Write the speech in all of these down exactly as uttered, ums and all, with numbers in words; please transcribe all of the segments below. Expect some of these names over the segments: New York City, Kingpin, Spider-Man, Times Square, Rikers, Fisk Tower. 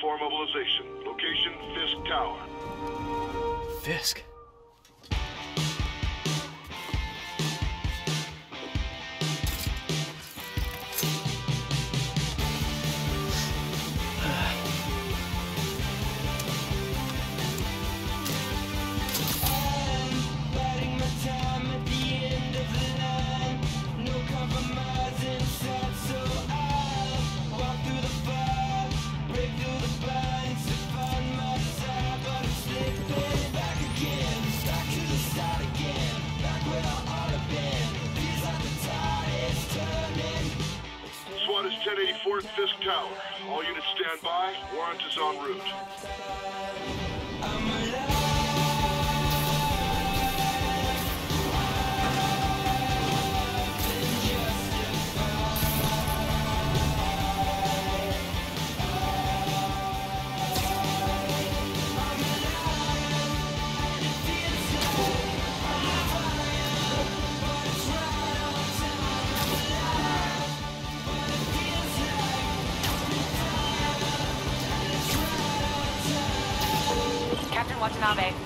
four mobilization. Location, Fisk Tower. Fisk? ten eighty-fourth Fisk Tower. All units stand by. Warrant is en route.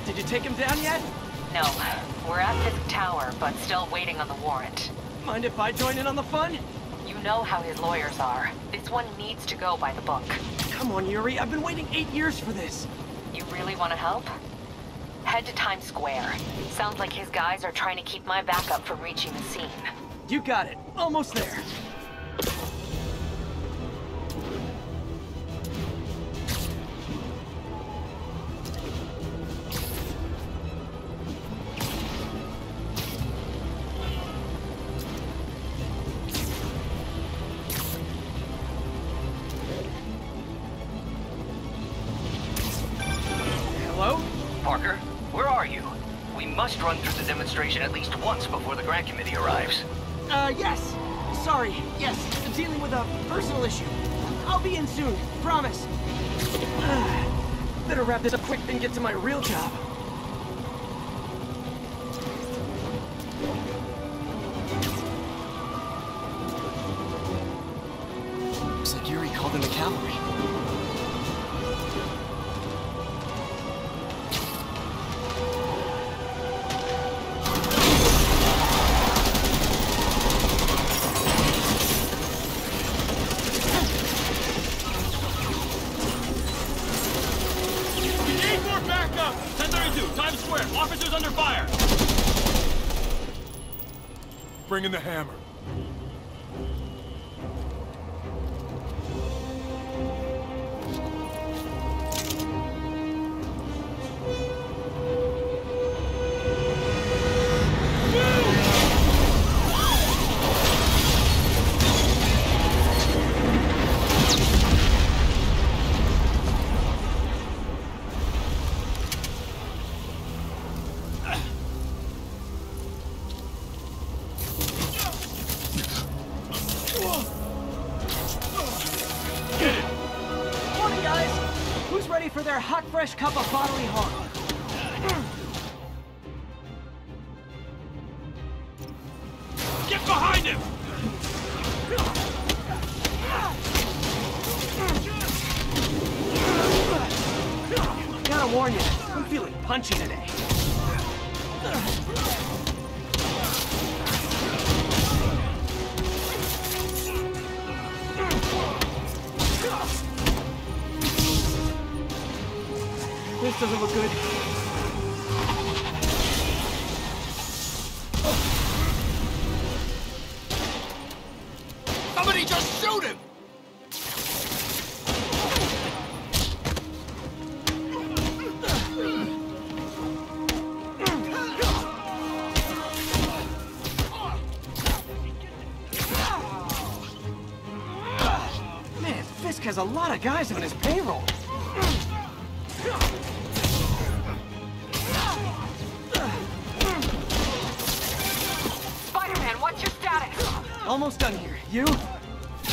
Did you take him down yet? No. We're at Fisk Tower, but still waiting on the warrant. Mind if I join in on the fun? You know how his lawyers are. This one needs to go by the book. Come on, Yuri. I've been waiting eight years for this. You really want to help? Head to Times Square. Sounds like his guys are trying to keep my backup from reaching the scene. You got it. Almost there. Parker, where are you? We must run through the demonstration at least once before the grant committee arrives. Uh, yes. Sorry, yes. I'm dealing with a personal issue. I'll be in soon, promise. Better wrap this up quick and get to my real job. Looks like Yuri called in the cavalry. Officers under fire! Bring in the hammer. For their hot, fresh cup of bodily harm. Get behind him! Gotta warn you, I'm feeling punchy today. This doesn't look good. Somebody just shoot him! Man, Fisk has a lot of guys on his payroll. Spider-Man, what's your status? Almost done here. You?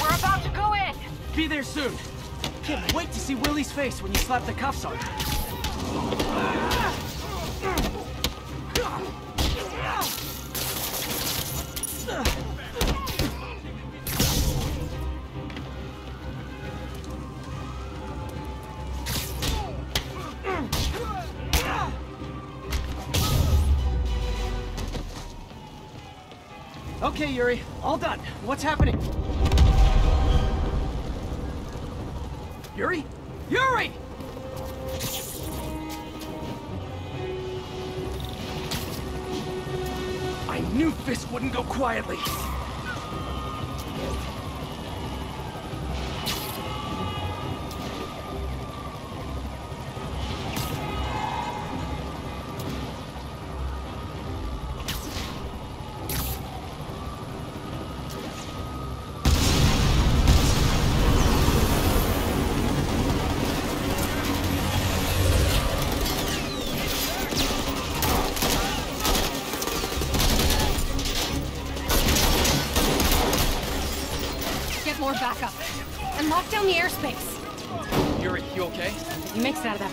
We're about to go in. Be there soon. Can't wait to see Willie's face when you slap the cuffs on him. Okay, Yuri. All done. What's happening? Yuri? Yuri! I knew Fisk wouldn't go quietly.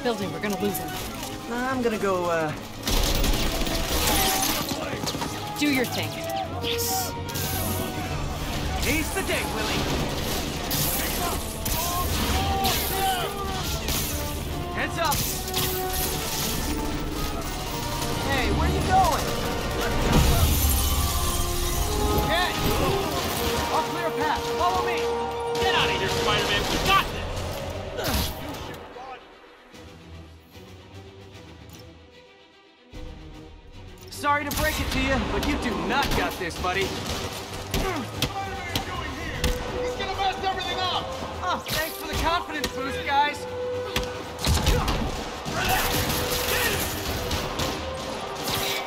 Building, we're gonna lose him. I'm gonna go, uh... do your thing. Yes! Today's the day, Willie! Heads up! Hey, where you going? Okay! I'll clear a path, follow me! Get out of here, Spider-Man! We got this! Sorry to break it to you, but you do not got this, buddy. What are you doing here? He's gonna mess everything up! Oh, thanks for the confidence boost, guys.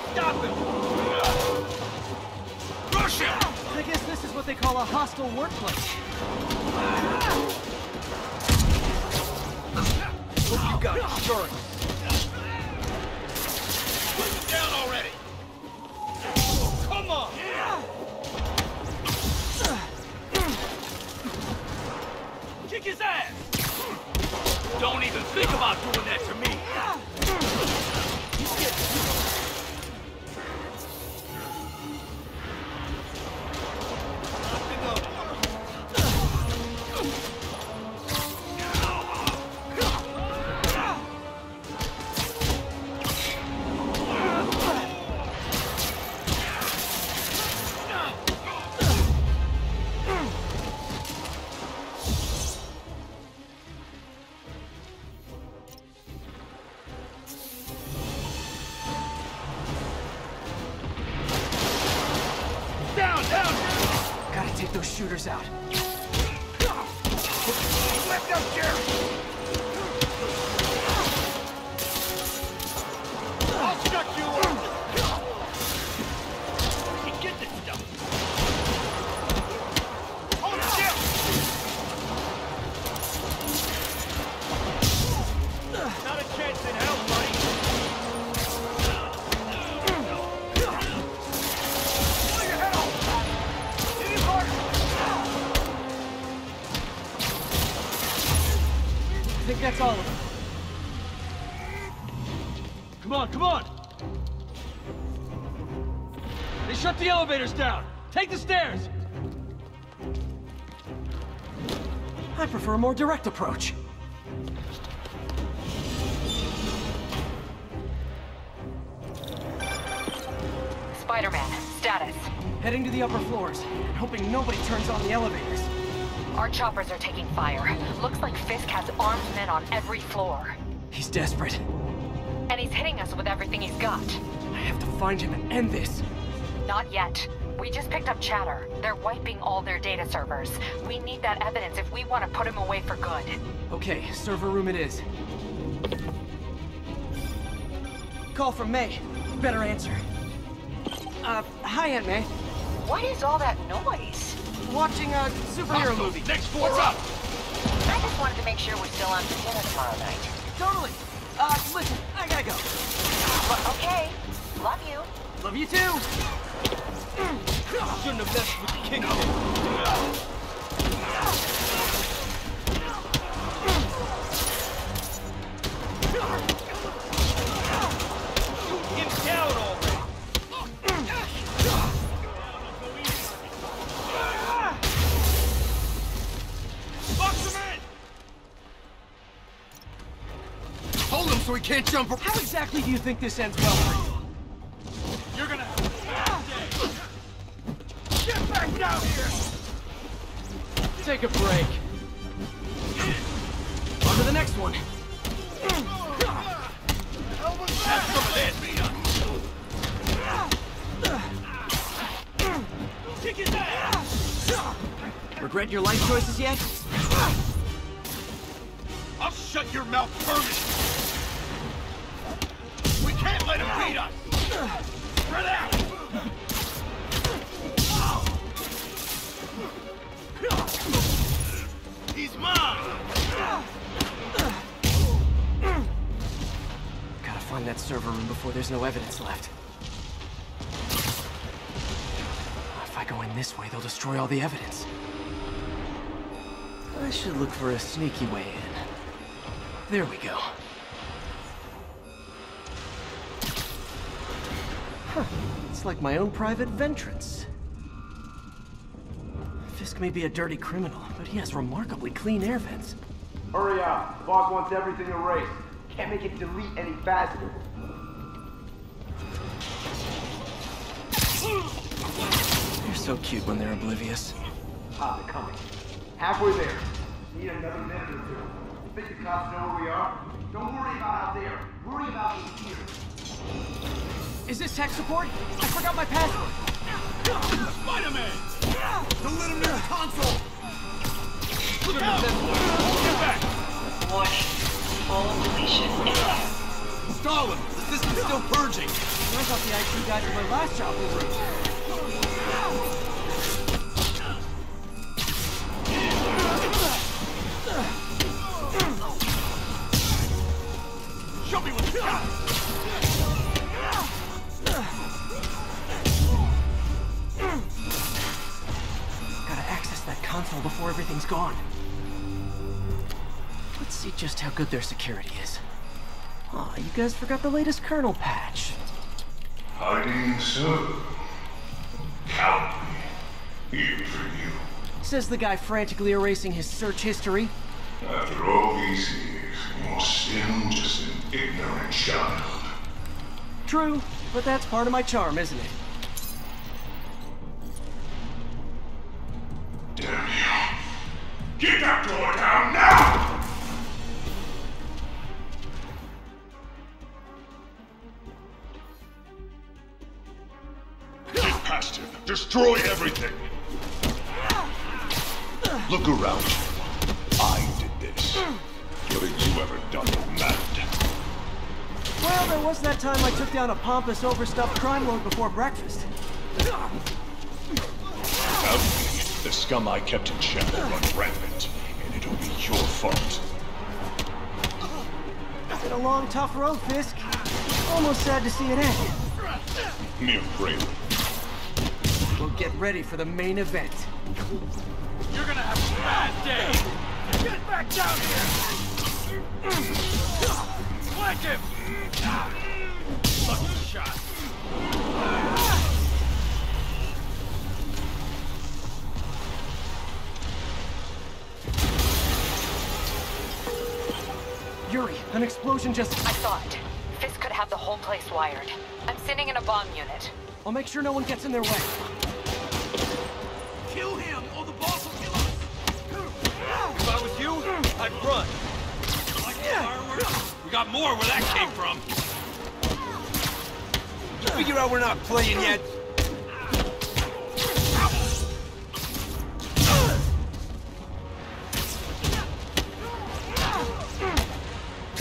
Stop him! Rush him! I guess this is what they call a hostile workplace. What you got, Jordan? Down already! Oh, come on! Yeah. Kick his ass! Don't even think about doing that to me! Out. Lift up, Jerry! I'll chuck you up! You get this stuff! Hold still! Not a chance in hell, buddy! I think that's all of them. Come on, come on! They shut the elevators down! Take the stairs! I prefer a more direct approach. Spider-Man, status. Heading to the upper floors, hoping nobody turns on the elevators. Our choppers are taking fire. Looks like Fisk has armed men on every floor. He's desperate. And he's hitting us with everything he's got. I have to find him and end this. Not yet. We just picked up chatter. They're wiping all their data servers. We need that evidence if we want to put him away for good. Okay, server room it is. Call from May. Better answer. Uh, hi, Aunt May. What is all that noise? Watching a superhero Hostile. movie. Next floor up! I just wanted to make sure we're still on for dinner tomorrow night. Totally! Uh, listen, I gotta go. Well, okay. Love you. Love you too! Shouldn't have messed with the Kingpin. Shoot him down already! So we can't jump. How exactly do you think this ends well for you? You're gonna have a bad day. take a break. On to the next one. Have some of this, Peter. Kick his ass. Regret your life choices yet? I'll shut your mouth permanently. We can't let him beat us. Spread out. He's mine. Gotta find that server room before there's no evidence left. If I go in this way, they'll destroy all the evidence. I should look for a sneaky way in. There we go. Huh. It's like my own private ventrance. Fisk may be a dirty criminal, but he has remarkably clean air vents. Hurry up. The boss wants everything erased. Can't make it delete any faster. They're so cute when they're oblivious. Ah, they're coming. Halfway there. Need another minute or two. I think the cops know where we are. Don't worry about out there. Worry about in here. Is this tech support? I forgot my password. Spider-Man! Don't let him near the console! Look at that boy! Get back! Watch. All deletion. Stalin! The system's still purging! I thought the I Q guy from my last job was rude. Show me what's up! Gotta access that console before everything's gone. Let's see just how good their security is. Aw, oh, you guys forgot the latest kernel patch. Hiding so. Count me. Here for you. Says the guy frantically erasing his search history. After all these years, you're still just an ignorant child. True, but that's part of my charm, isn't it? Damn you. Get that door down now! Get past him. Destroy everything. Look around you. What have you ever done with that? Well, there was that time I took down a pompous, overstuffed crime lord before breakfast. Without me, the scum I kept in check will run rampant, and it'll be your fault. It's been a long, tough road, Fisk. Almost sad to see it end. Mere bravery. We'll get ready for the main event. You're gonna have a bad day! Get back down here! Flank him! Lucky shot! Yuri, an explosion just... I saw it. Fisk could have the whole place wired. I'm sending in a bomb unit. I'll make sure no one gets in their way. Kill him, or the boss will kill us! If I was you, I'd run. Like the fireworks. We got more where that came from. You figure out we're not playing yet? I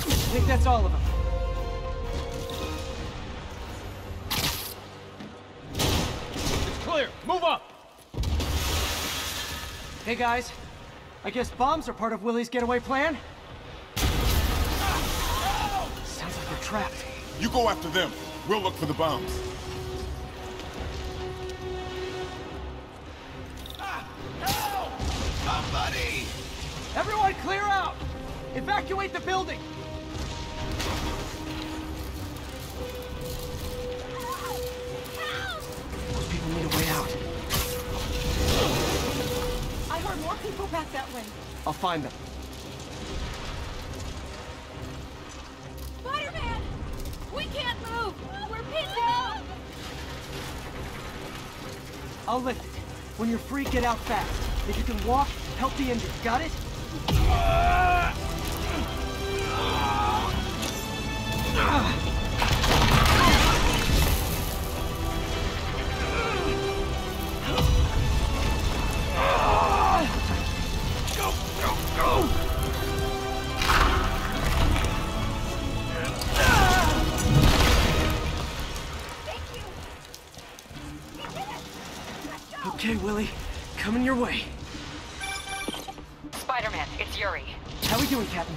think that's all of them. It's clear. Move up. Hey, guys. I guess bombs are part of Willie's getaway plan? Sounds like they're trapped. You go after them. We'll look for the bombs. Ah, help! Somebody! Everyone clear out! Evacuate the building! Help! Help! Those people need a way out. More people back that way. I'll find them. Spider-Man! We can't move! We're pinned down! I'll lift it. When you're free, get out fast. If you can walk, Help the injured, got it? Go, go, go! Okay, Willie. Coming your way. Spider-Man, it's Yuri. How we doing, Captain?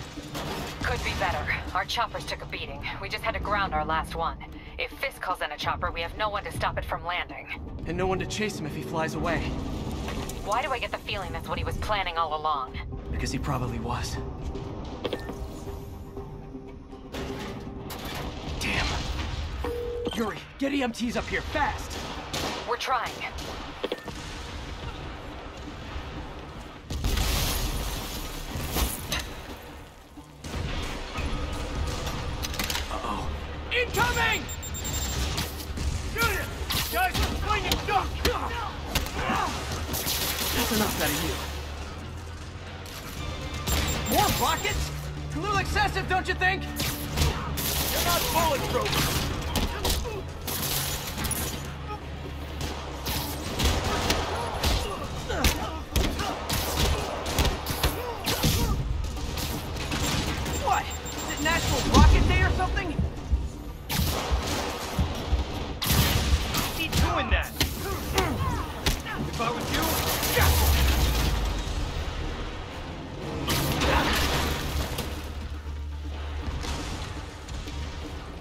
Could be better. Our choppers took a beating. We just had to ground our last one. If Fisk calls in a chopper, we have no one to stop it from landing. And no one to chase him if he flies away. Why do I get the feeling that's what he was planning all along? Because he probably was. Damn. Yuri, get E M Ts up here, fast! We're trying. Incoming! Shoot him! Guys, swing it! Go! Go! That's enough out of you. More rockets? It's a little excessive, don't you think? You're not bulletproof. What? Is it National Rocket Day or something? That. If I was you, yeah.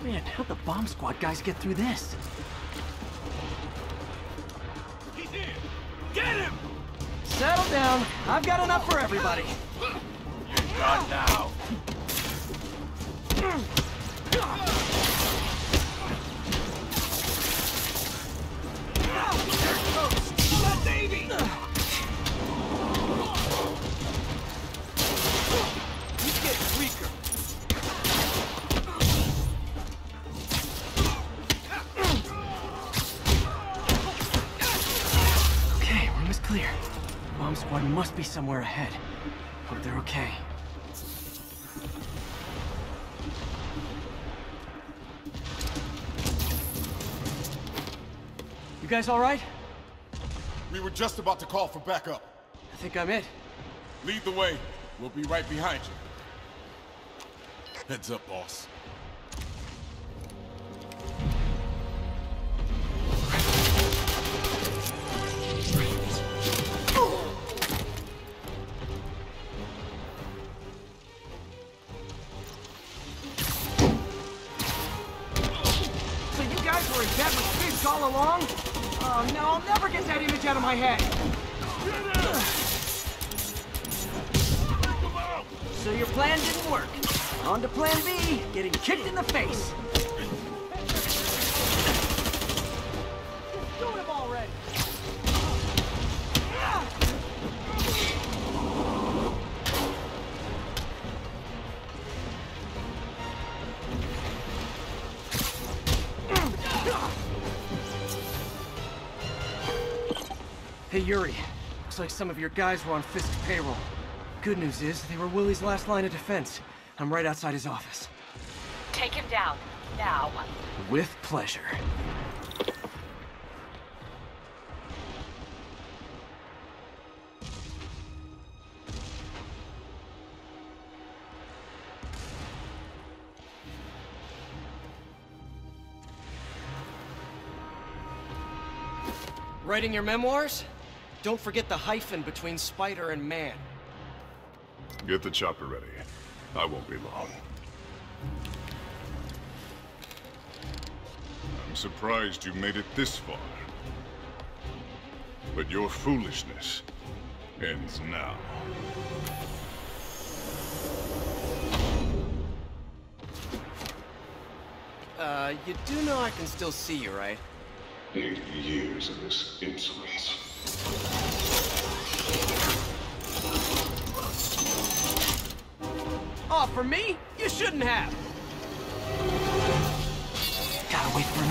Man, how'd the bomb squad guys get through this? He's in. Get him! Settle down. I've got enough for everybody. You're gone now. Squad must be somewhere ahead. Hope they're okay. You guys all right? We were just about to call for backup. I think I'm it. Lead the way. We'll be right behind you. Heads up, boss. All along? Oh no, I'll never get that image out of my head. So your plan didn't work. On to plan B, getting kicked in the face. Shoot him already. Hey, Yuri. Looks like some of your guys were on Fisk's payroll. Good news is, they were Willie's last line of defense. I'm right outside his office. Take him down. Now. With pleasure. Writing your memoirs? Don't forget the hyphen between spider and man. Get the chopper ready. I won't be long. I'm surprised you made it this far. But your foolishness ends now. Uh, you do know I can still see you, right? Eighty years of this insolence. Oh, for me? You shouldn't have! Gotta wait for an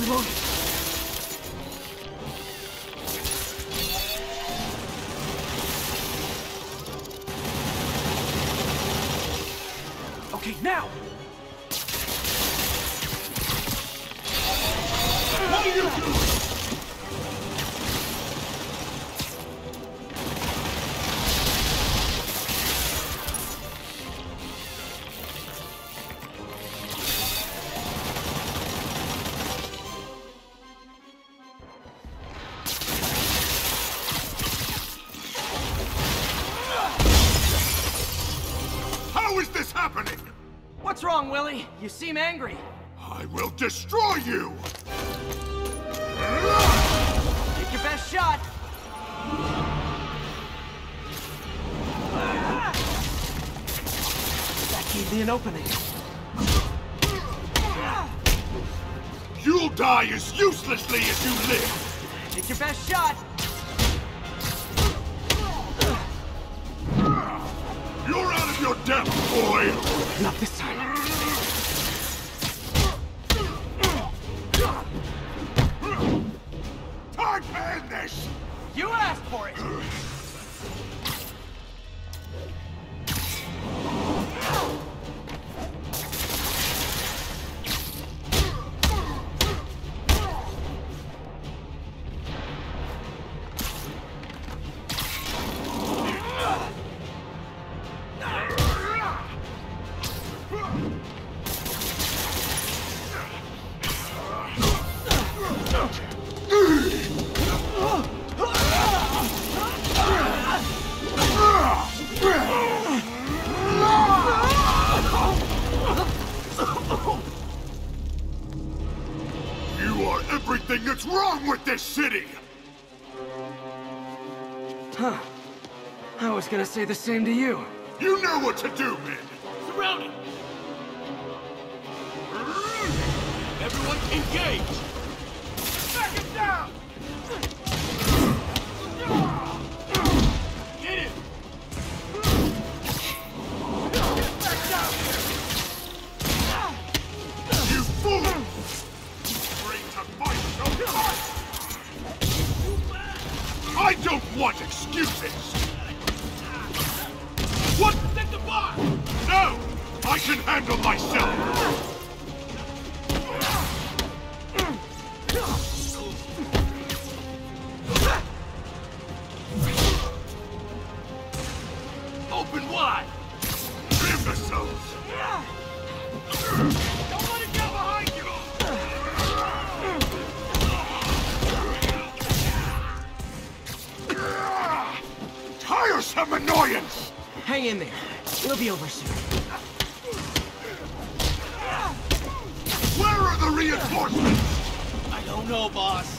opening. Reload. Okay, now! What are you doing? Willie, you seem angry. I will destroy you! Take your best shot! That gave me an opening. You'll die as uselessly as you live! Take your best shot! You're out of your depth, boy! Not this time. You asked for it! What's wrong with this city? Huh. I was gonna say the same to you. You know what to do, man. Surround it! Everyone engage! Back it down! Get it! Get back down here! You fool! I don't want excuses! What? Set the bar! No! I can handle myself! Open wide! Damn yourselves! Don't let it get behind you! Some annoyance! Hang in there. It'll be over soon. Where are the reinforcements? I don't know, boss.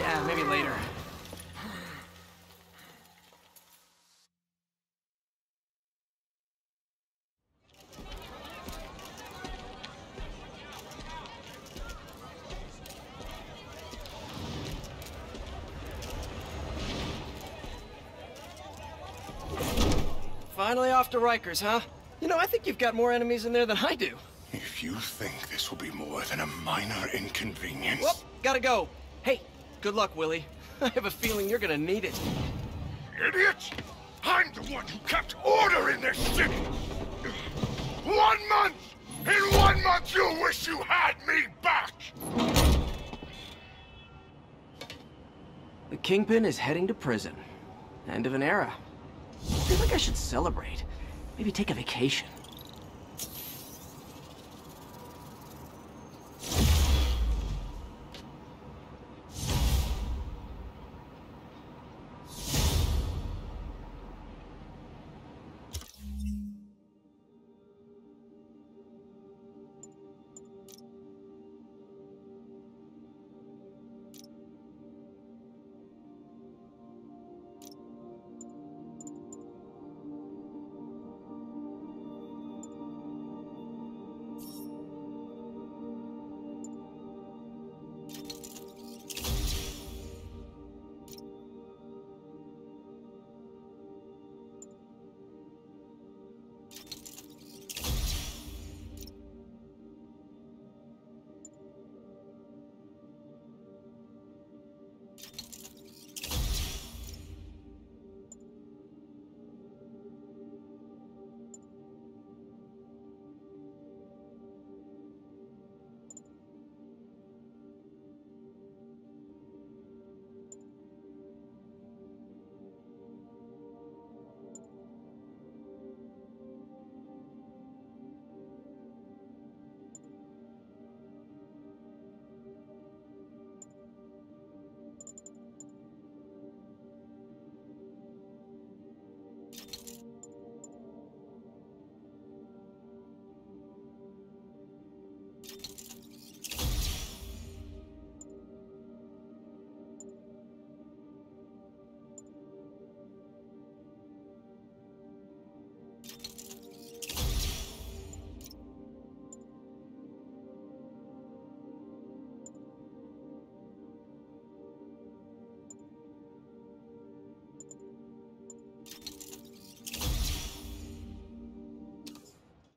Yeah, maybe later. Finally off to Rikers, huh? You know, I think you've got more enemies in there than I do. If you think this will be more than a minor inconvenience... Well, gotta go. Hey, good luck, Willie. I have a feeling you're gonna need it. Idiots! I'm the one who kept order in this city! One month! In one month you'll wish you had me back! The Kingpin is heading to prison. End of an era. I feel like I should celebrate. Maybe take a vacation.